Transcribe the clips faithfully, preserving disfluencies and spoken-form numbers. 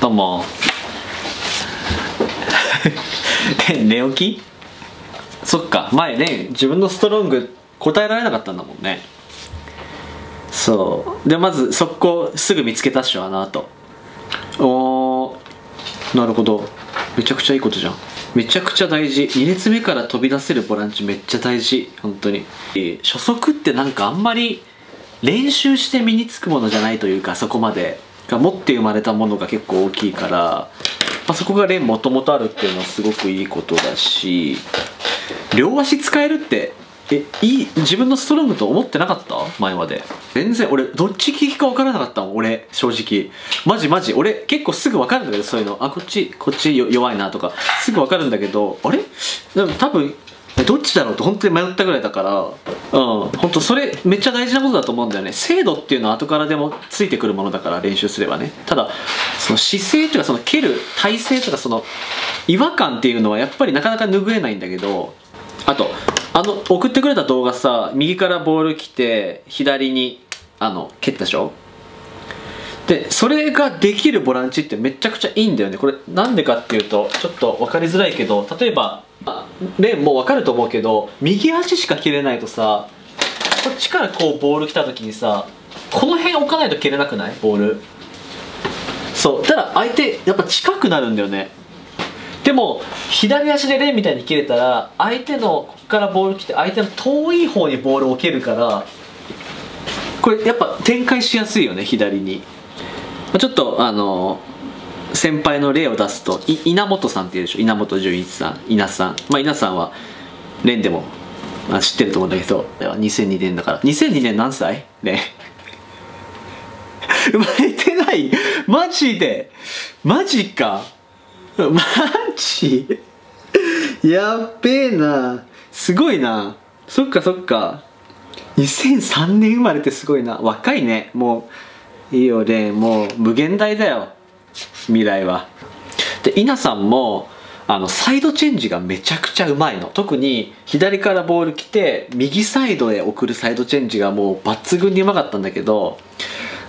どうも寝起き？そっか、前ね、自分のストロング答えられなかったんだもんね。そうで、まず速攻すぐ見つけたっしょ、あの後。おー、なるほど、めちゃくちゃいいことじゃん。めちゃくちゃ大事。に列目から飛び出せるボランチめっちゃ大事、本当に。初速ってなんかあんまり練習して身につくものじゃないというか、そこまでが持って生まれたものが結構大きいから、まあ、そこがレンもともとあるっていうのはすごくいいことだし、両足使えるってえいい、自分のストロングと思ってなかった？前まで全然俺どっち利きか分からなかったもん。俺正直マジマジ俺結構すぐ分かるんだけど、そういうの、あ、こっちこっち弱いなとかすぐ分かるんだけど、あれでも多分どっちだろうと本当に迷ったぐらいだから、うん、本当それめっちゃ大事なことだと思うんだよね。精度っていうのは後からでもついてくるものだから、練習すればね。ただその姿勢というか、その蹴る体勢とか、その違和感っていうのはやっぱりなかなか拭えないんだけど、あとあの送ってくれた動画さ、右からボール来て左にあの蹴ったでしょ。でそれができるボランチってめちゃくちゃいいんだよね。これなんでかっていうとちょっと分かりづらいけど、例えばレンも分かると思うけど、右足しか蹴れないとさ、こっちからこうボール来た時にさ、この辺置かないと蹴れなくない？ボール。そうただ相手やっぱ近くなるんだよね。でも左足でレンみたいに蹴れたら、相手のここからボール来て相手の遠い方にボールを置けるから、これやっぱ展開しやすいよね、左に。ちょっとあの先輩の例を出すと、い稲本さんっていうでしょ、稲本純一さん、稲さん、まあ、稲さんはレンでも、まあ、知ってると思うんだけど、にせんにねんだから、にせんにねん何歳ね生まれてない。マジでマジかマジやっべえな、すごいな。そっかそっか、にせんさんねん生まれてすごいな、若いね。もういいよレン、もう無限大だよ未来は。で稲さんもあのサイドチェンジがめちゃくちゃうまいの。特に左からボール来て右サイドへ送るサイドチェンジがもう抜群にうまかったんだけど、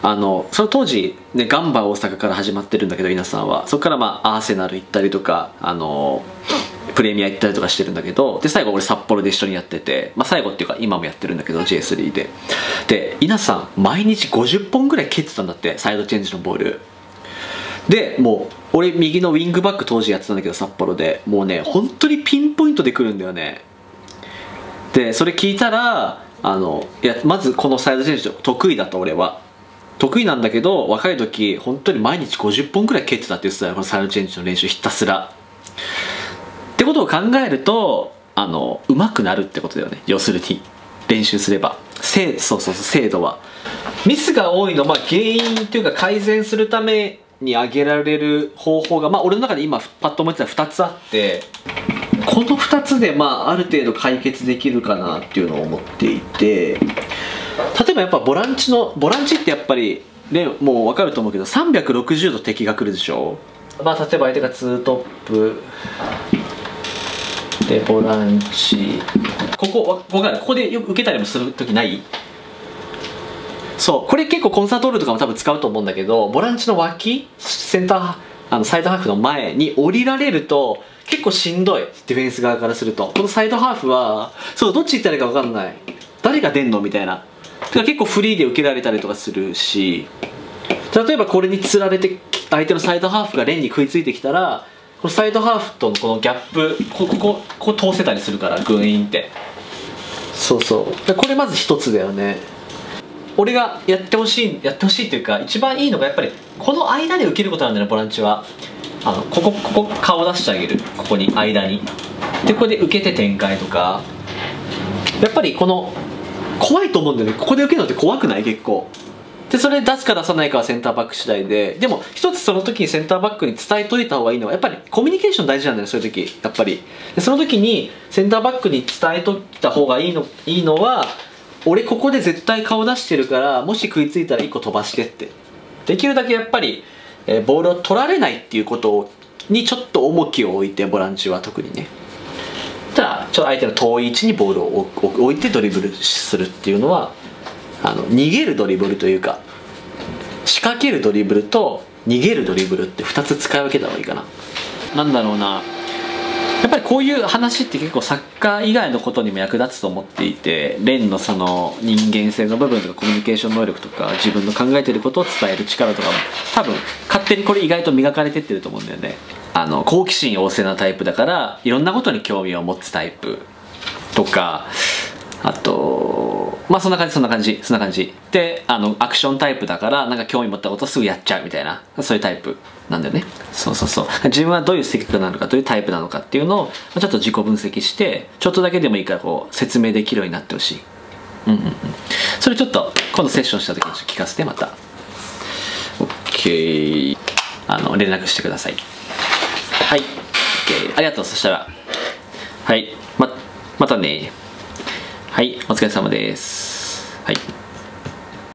あのその当時、ね、ガンバ大阪から始まってるんだけど、稲さんはそこから、まあ、アーセナル行ったりとか、あのプレミア行ったりとかしてるんだけど、で最後俺札幌で一緒にやってて、まあ、最後っていうか今もやってるんだけど ジェイスリー で。で稲さん毎日ごじゅっぽんぐらい蹴ってたんだって、サイドチェンジのボールで。もう俺右のウィングバック当時やってたんだけど札幌で、もうね本当にピンポイントで来るんだよね。でそれ聞いたら、あのいやまずこのサイドチェンジ得意だと、俺は得意なんだけど、若い時本当に毎日ごじゅっぽんくらい蹴ってたって言ってたよ、このサイドチェンジの練習ひたすら。ってことを考えると、あのうまくなるってことだよね、要するに練習すれば。精そうそうそう、精度はミスが多いの、まあ、原因っていうか改善するために挙げられる方法が、まあ、俺の中で今パッと思ってたふたつあって、このふたつで、まあ、ある程度解決できるかなっていうのを思っていて、例えばやっぱボランチのボランチってやっぱりね、もう分かると思うけどさんびゃくろくじゅうど敵が来るでしょ。まあ例えば相手がツートップでボランチ、ここ分かる、ここでよく受けたりもする時ない？そうこれ結構コンサートホールとかも多分使うと思うんだけど、ボランチの脇、センターあのサイドハーフの前に降りられると結構しんどい、ディフェンス側からすると。このサイドハーフはそうどっち行ったらいいか分かんない、誰が出んのみたいな。結構フリーで受けられたりとかするし、例えばこれにつられて相手のサイドハーフがレンに食いついてきたら、このサイドハーフとのこのギャップ、ここここ通せたりするから、グインって。そうそう、これまず一つだよね。俺がやってほしいやってほしいっていうか、一番いいのがやっぱりこの間で受けることなんだよね、ボランチは。あのここここ顔出してあげる、ここに間に。でここで受けて展開とか、やっぱりこの怖いと思うんだよね、ここで受けるのって怖くない？結構で、それ出すか出さないかはセンターバック次第で。でも一つその時にセンターバックに伝えといた方がいいのはやっぱりコミュニケーション大事なんだよね、そういう時やっぱり。でその時にセンターバックに伝えといた方がいいのいいのは、俺ここで絶対顔出してるから、もし食いついたらいっこ飛ばしてって、できるだけやっぱり、えー、ボールを取られないっていうことにちょっと重きを置いて、ボランチは特にね。ただちょっと相手の遠い位置にボールを置いてドリブルするっていうのは、あの逃げるドリブルというか仕掛けるドリブルと逃げるドリブルってふたつ使い分けた方がいいかな。なんだろうな、やっぱりこういう話って結構サッカー以外のことにも役立つと思っていて、蓮のその人間性の部分とかコミュニケーション能力とか自分の考えてることを伝える力とかも多分勝手にこれ意外と磨かれてってると思うんだよね。あの好奇心旺盛なタイプだからいろんなことに興味を持つタイプとか、あとまあそんな感じそんな感じそんな感じで、あのアクションタイプだからなんか興味持ったことすぐやっちゃうみたいな、そういうタイプなんだよね。そうそうそう、自分はどういう性格なのか、どういうタイプなのかっていうのをちょっと自己分析してちょっとだけでもいいからこう説明できるようになってほしい。うんうんうん、それちょっと今度セッションした時に聞かせて、また OK あの連絡してください。はい OK ありがとう。そしたらはい、ままたね。はい、お疲れ様です。はい。